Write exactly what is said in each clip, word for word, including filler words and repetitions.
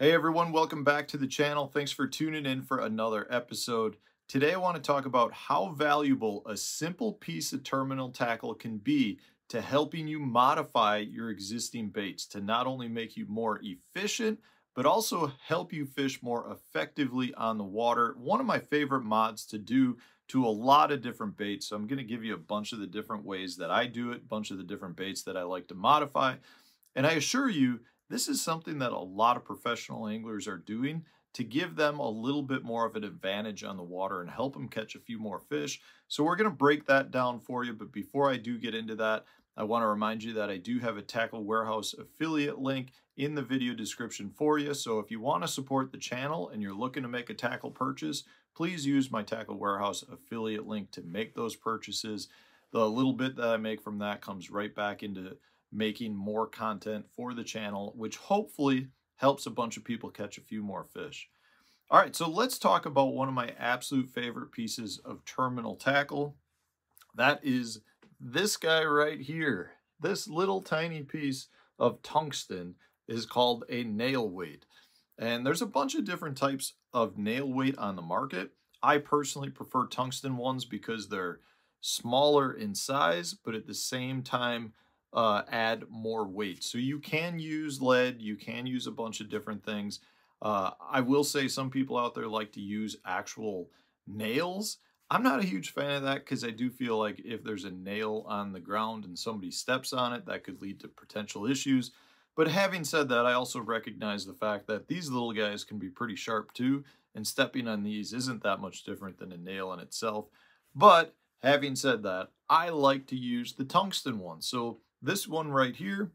Hey everyone, welcome back to the channel. Thanks for tuning in for another episode. Today I want to talk about how valuable a simple piece of terminal tackle can be to helping you modify your existing baits to not only make you more efficient, but also help you fish more effectively on the water. One of my favorite mods to do to a lot of different baits. So I'm going to give you a bunch of the different ways that I do it, a bunch of the different baits that I like to modify. And I assure you, this is something that a lot of professional anglers are doing to give them a little bit more of an advantage on the water and help them catch a few more fish. So we're going to break that down for you. But before I do get into that, I want to remind you that I do have a Tackle Warehouse affiliate link in the video description for you. So if you want to support the channel and you're looking to make a tackle purchase, please use my Tackle Warehouse affiliate link to make those purchases. The little bit that I make from that comes right back into making more content for the channel, which hopefully helps a bunch of people catch a few more fish. All right, so let's talk about one of my absolute favorite pieces of terminal tackle. That is this guy right here. This little tiny piece of tungsten is called a nail weight. And there's a bunch of different types of nail weight on the market. I personally prefer tungsten ones because they're smaller in size, but at the same time, Uh, add more weight. So you can use lead, you can use a bunch of different things. Uh, I will say some people out there like to use actual nails. I'm not a huge fan of that because I do feel like if there's a nail on the ground and somebody steps on it, that could lead to potential issues. But having said that, I also recognize the fact that these little guys can be pretty sharp too, and stepping on these isn't that much different than a nail in itself. But having said that, I like to use the tungsten one. So this one right here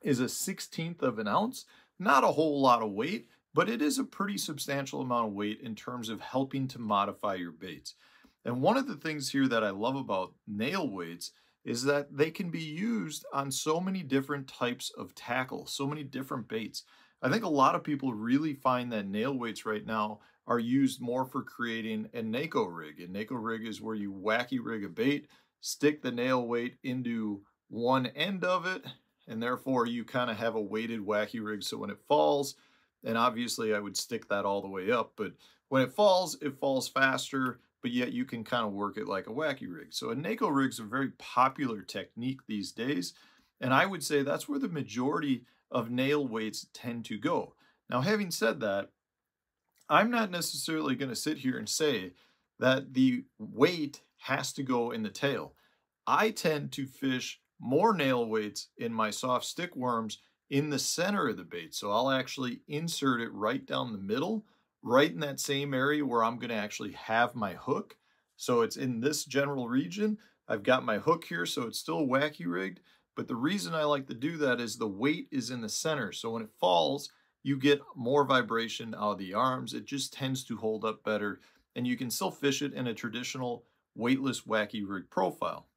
is a sixteenth of an ounce, not a whole lot of weight, but it is a pretty substantial amount of weight in terms of helping to modify your baits. And one of the things here that I love about nail weights is that they can be used on so many different types of tackle, so many different baits. I think a lot of people really find that nail weights right now are used more for creating a Neko rig. A Neko rig is where you wacky rig a bait, stick the nail weight into one end of it, and therefore you kind of have a weighted wacky rig. So when it falls, and obviously I would stick that all the way up, but when it falls, it falls faster, but yet you can kind of work it like a wacky rig. So a Neko rig is a very popular technique these days, and I would say that's where the majority of nail weights tend to go. Now, having said that, I'm not necessarily going to sit here and say that the weight has to go in the tail. I tend to fish more nail weights in my soft stick worms in the center of the bait. So I'll actually insert it right down the middle, right in that same area where I'm going to actually have my hook. So it's in this general region. I've got my hook here, so it's still wacky rigged. But the reason I like to do that is the weight is in the center. So when it falls, you get more vibration out of the arms. It just tends to hold up better, and you can still fish it in a traditional weightless wacky rig profile.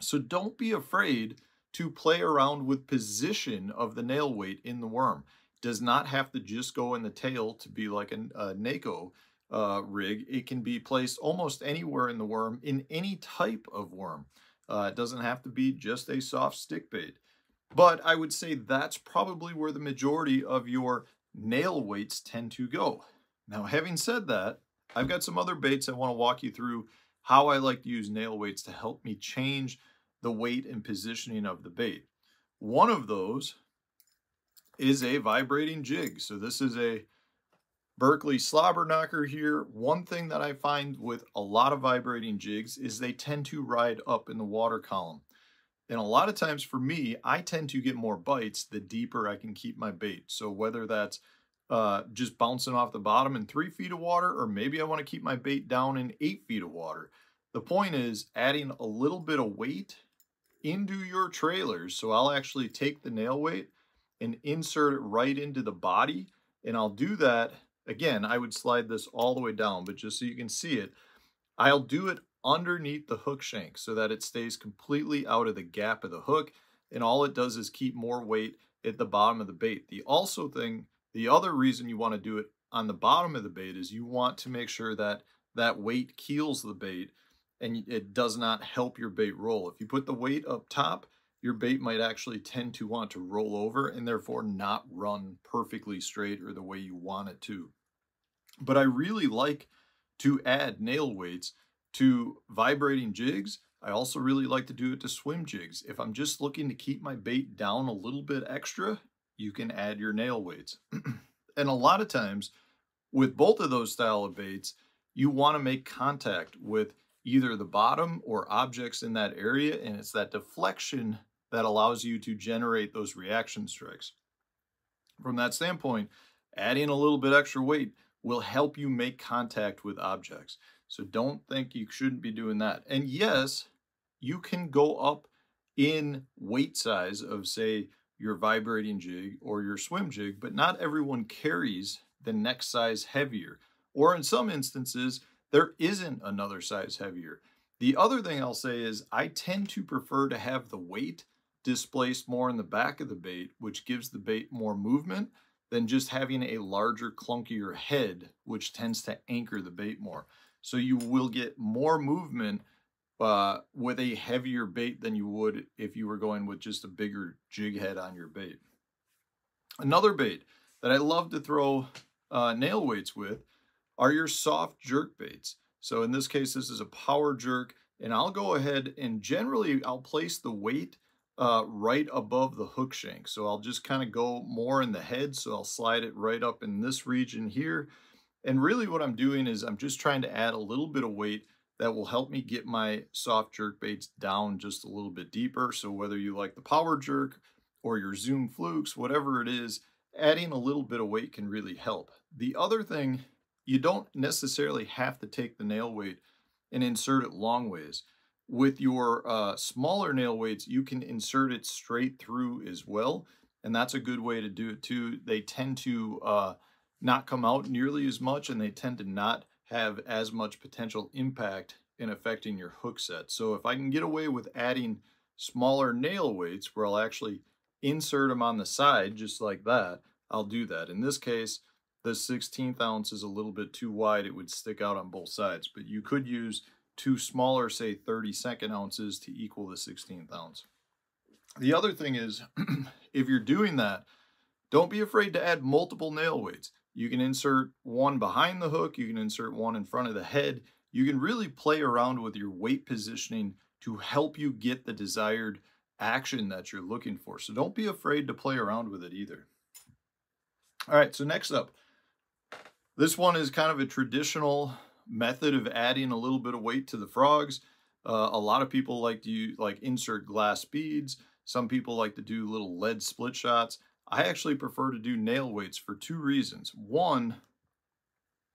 So don't be afraid to play around with position of the nail weight in the worm. It does not have to just go in the tail to be like a, a Neko uh, rig. It can be placed almost anywhere in the worm, in any type of worm. Uh, it doesn't have to be just a soft stick bait. But I would say that's probably where the majority of your nail weights tend to go. Now, having said that, I've got some other baits I want to walk you through how I like to use nail weights to help me change the weight and positioning of the bait. One of those is a vibrating jig. So this is a Berkley Slobberknocker here. One thing that I find with a lot of vibrating jigs is they tend to ride up in the water column. And a lot of times for me, I tend to get more bites the deeper I can keep my bait. So whether that's Uh, just bouncing off the bottom in three feet of water, or maybe I want to keep my bait down in eight feet of water. The point is adding a little bit of weight into your trailers. So I'll actually take the nail weight and insert it right into the body. And I'll do that. Again, I would slide this all the way down, but just so you can see it, I'll do it underneath the hook shank so that it stays completely out of the gap of the hook. And all it does is keep more weight at the bottom of the bait. The also thing The other reason you want to do it on the bottom of the bait is you want to make sure that that weight keels the bait and it does not help your bait roll. If you put the weight up top, your bait might actually tend to want to roll over and therefore not run perfectly straight or the way you want it to. But I really like to add nail weights to vibrating jigs. I also really like to do it to swim jigs. If I'm just looking to keep my bait down a little bit extra, you can add your nail weights. And a lot of times with both of those style of baits, you want to make contact with either the bottom or objects in that area, and it's that deflection that allows you to generate those reaction strikes. From that standpoint, adding a little bit extra weight will help you make contact with objects. So don't think you shouldn't be doing that. And yes, you can go up in weight size of, say, your vibrating jig or your swim jig, but not everyone carries the next size heavier. Or in some instances, there isn't another size heavier. The other thing I'll say is I tend to prefer to have the weight displaced more in the back of the bait, which gives the bait more movement than just having a larger, clunkier head, which tends to anchor the bait more. So you will get more movement uh, with a heavier bait than you would if you were going with just a bigger jig head on your bait. Another bait that I love to throw uh, nail weights with are your soft jerk baits. So in this case, this is a power jerk, and I'll go ahead and generally I'll place the weight uh, right above the hook shank. So I'll just kind of go more in the head. So I'll slide it right up in this region here. And really what I'm doing is I'm just trying to add a little bit of weight that will help me get my soft jerk baits down just a little bit deeper. So whether you like the power jerk or your Zoom flukes, whatever it is, adding a little bit of weight can really help. The other thing, you don't necessarily have to take the nail weight and insert it long ways. With your uh, smaller nail weights, you can insert it straight through as well. And that's a good way to do it too. They tend to uh, not come out nearly as much, and they tend to not have as much potential impact in affecting your hook set. So if I can get away with adding smaller nail weights where I'll actually insert them on the side just like that, I'll do that. In this case, the sixteenth ounce is a little bit too wide. It would stick out on both sides, but you could use two smaller, say thirty-second ounces to equal the sixteenth ounce. The other thing is, if you're doing that, don't be afraid to add multiple nail weights. You can insert one behind the hook. You can insert one in front of the head. You can really play around with your weight positioning to help you get the desired action that you're looking for. So don't be afraid to play around with it either. All right, so next up, this one is kind of a traditional method of adding a little bit of weight to the frogs. Uh, a lot of people like to use, like insert glass beads. Some people like to do little lead split shots. I actually prefer to do nail weights for two reasons. One,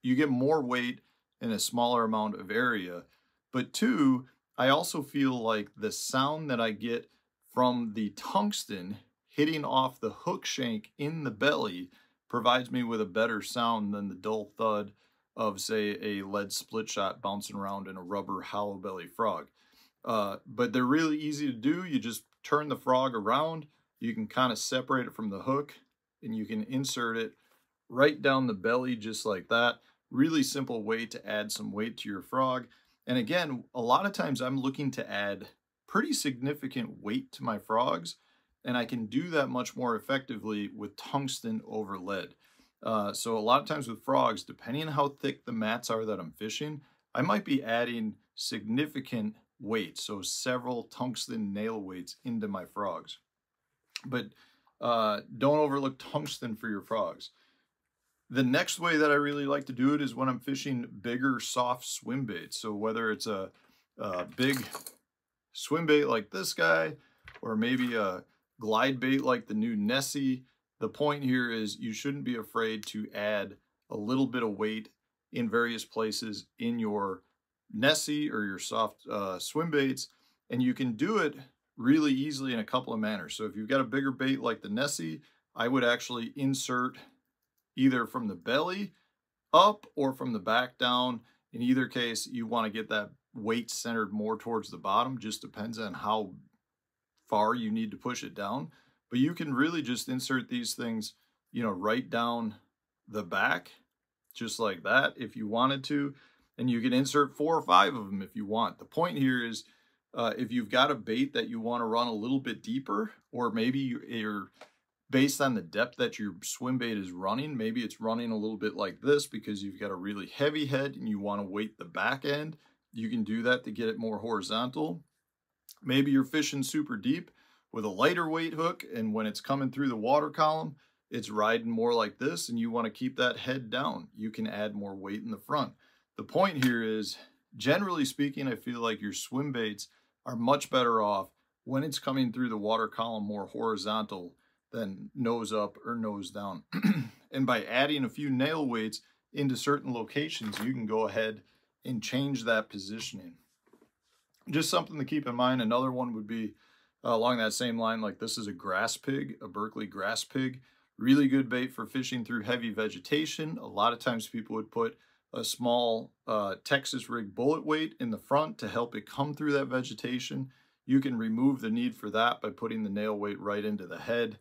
you get more weight in a smaller amount of area. But two, I also feel like the sound that I get from the tungsten hitting off the hook shank in the belly provides me with a better sound than the dull thud of, say, a lead split shot bouncing around in a rubber hollow belly frog. Uh, but they're really easy to do. You just turn the frog around, you can kind of separate it from the hook, and you can insert it right down the belly just like that. Really simple way to add some weight to your frog. And again, a lot of times I'm looking to add pretty significant weight to my frogs, and I can do that much more effectively with tungsten over lead. Uh, so a lot of times with frogs, depending on how thick the mats are that I'm fishing, I might be adding significant weight, so several tungsten nail weights into my frogs. But uh, don't overlook tungsten for your frogs. The next way that I really like to do it is when I'm fishing bigger soft swim baits. So whether it's a, a big swim bait like this guy, or maybe a glide bait like the new Nessie, the point here is you shouldn't be afraid to add a little bit of weight in various places in your Nessie or your soft uh, swim baits, and you can do it really easily in a couple of manners. So if you've got a bigger bait like the Nessie, I would actually insert either from the belly up or from the back down. In either case, you want to get that weight centered more towards the bottom. Just depends on how far you need to push it down, but you can really just insert these things, you know, right down the back, just like that if you wanted to, and you can insert four or five of them if you want. The point here is Uh, if you've got a bait that you want to run a little bit deeper, or maybe you're based on the depth that your swim bait is running, maybe it's running a little bit like this because you've got a really heavy head and you want to weight the back end, you can do that to get it more horizontal. Maybe you're fishing super deep with a lighter weight hook, and when it's coming through the water column, it's riding more like this and you want to keep that head down. You can add more weight in the front. The point here is, generally speaking, I feel like your swim baits are much better off when it's coming through the water column more horizontal than nose up or nose down. And by adding a few nail weights into certain locations, you can go ahead and change that positioning. Just something to keep in mind. Another one would be uh, along that same line, like this is a grass pig, a Berkley grass pig. Really good bait for fishing through heavy vegetation. A lot of times people would put a small uh, Texas rig bullet weight in the front to help it come through that vegetation. You can remove the need for that by putting the nail weight right into the head.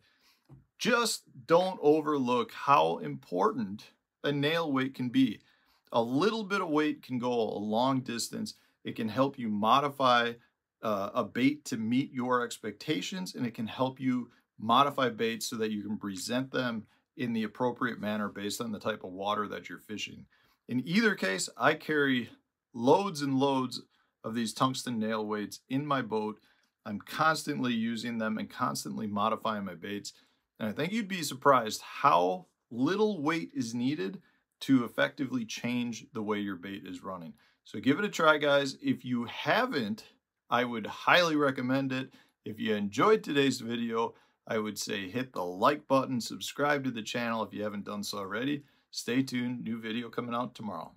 Just don't overlook how important a nail weight can be. A little bit of weight can go a long distance. It can help you modify uh, a bait to meet your expectations, and it can help you modify baits so that you can present them in the appropriate manner based on the type of water that you're fishing. In either case, I carry loads and loads of these tungsten nail weights in my boat. I'm constantly using them and constantly modifying my baits. And I think you'd be surprised how little weight is needed to effectively change the way your bait is running. So give it a try, guys. If you haven't, I would highly recommend it. If you enjoyed today's video, I would say hit the like button, subscribe to the channel if you haven't done so already. Stay tuned, new video coming out tomorrow.